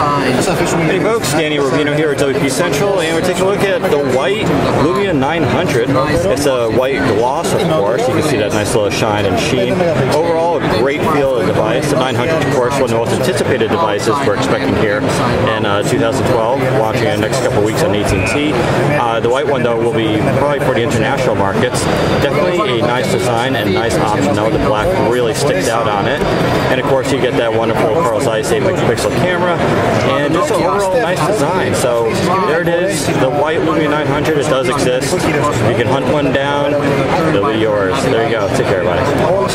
fine. Hey folks, Danny Rubino here at WP Central, and we're taking a look at the white Lumia 900. It's a white gloss, of course. You can see that nice little shine and sheen. Overall, a great feel of the device. The 900, of course, one of the most anticipated devices we're expecting here in 2012, launching in the next couple of weeks on AT&T. The white one, though, will be probably for the international markets. Definitely a nice design and nice option, though. The black really sticks out on it. And, of course, you get that wonderful Carl Zeiss 8-megapixel camera, and just an overall nice design. So there it is, the white Lumia 900. It does exist. You can hunt one down. It'll be yours. There you go. Take care, everybody.